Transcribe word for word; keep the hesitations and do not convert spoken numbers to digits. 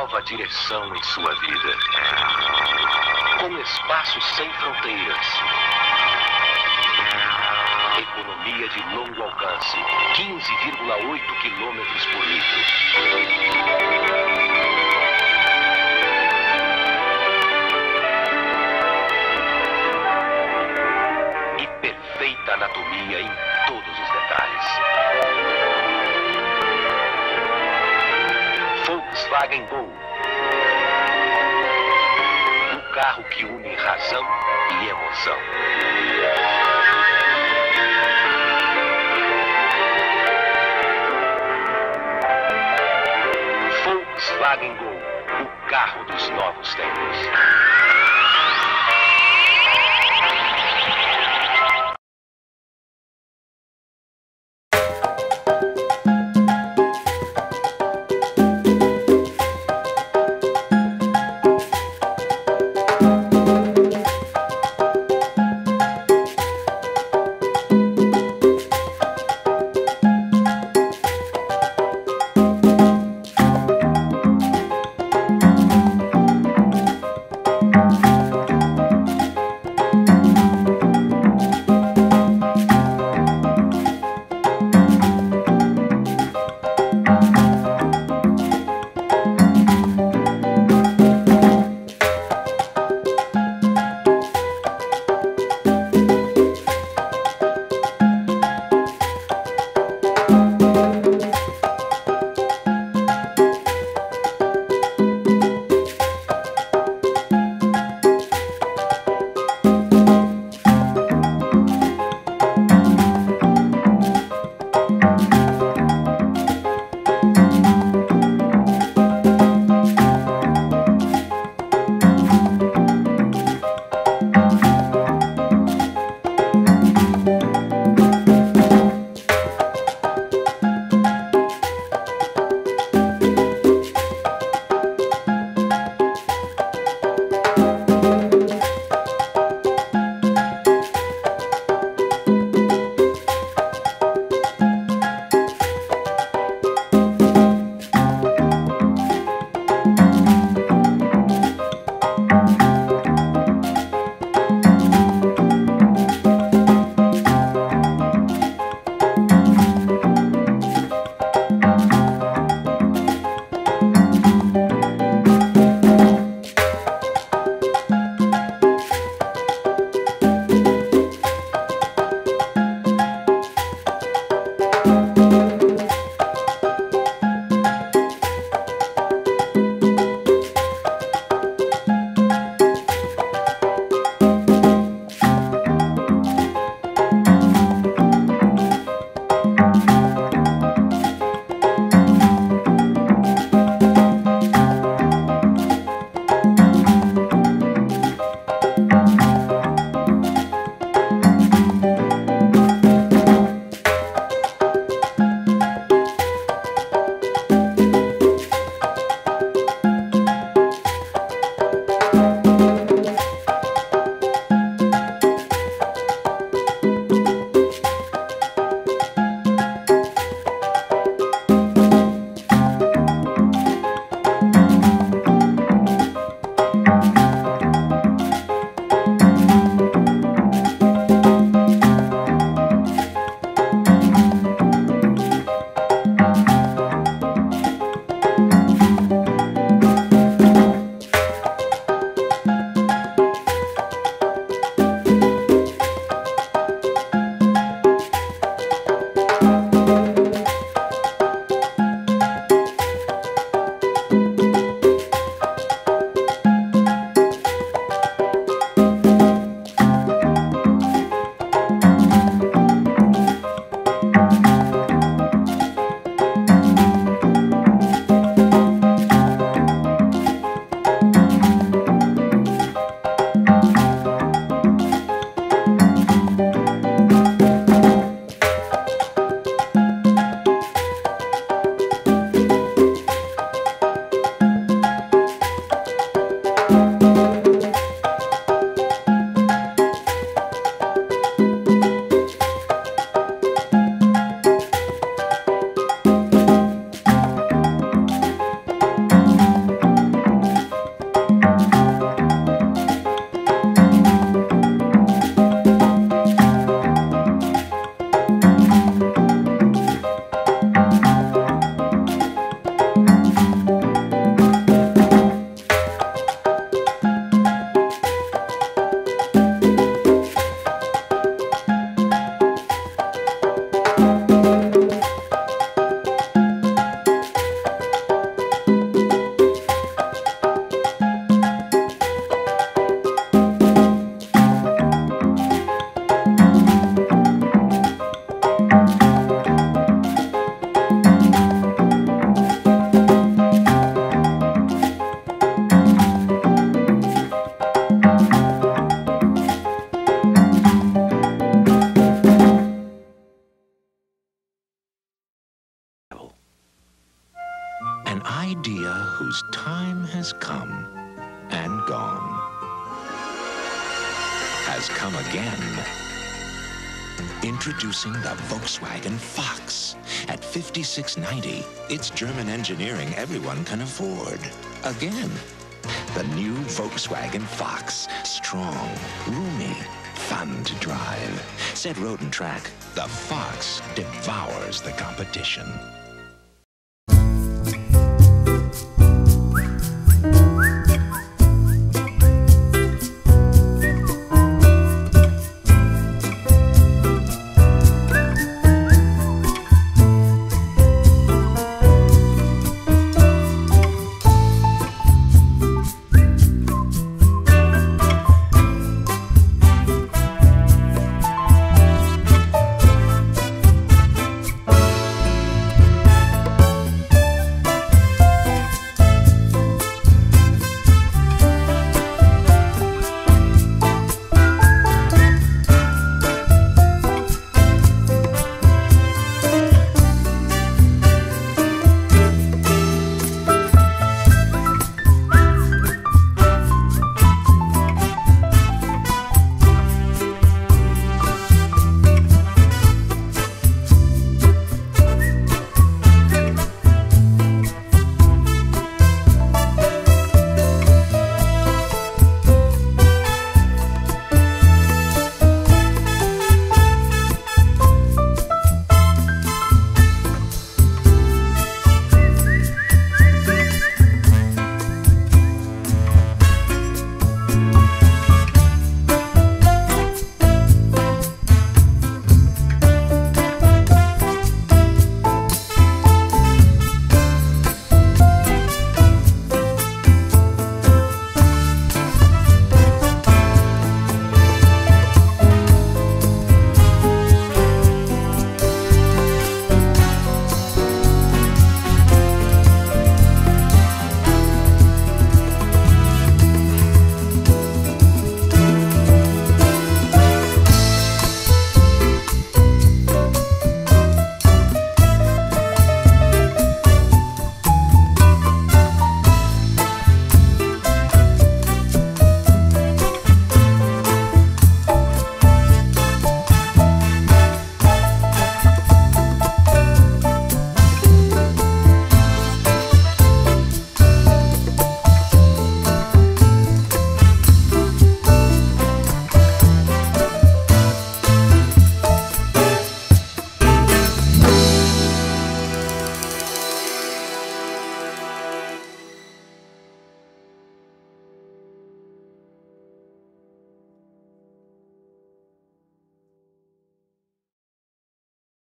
nova direção em sua vida. Com espaço sem fronteiras. Economia de longo alcance, quinze vírgula oito quilômetros por litro. Perfeita anatomia em todos os detalhes. Volkswagen Gol. O carro que une razão e emoção. Volkswagen Gol. O carro dos novos tempos. Thank you. whose time has come and gone, has come again. Introducing the Volkswagen Fox. At fifty-six ninety, it's German engineering everyone can afford. Again, the new Volkswagen Fox. Strong, roomy, fun to drive. Said road and track, the Fox devours the competition.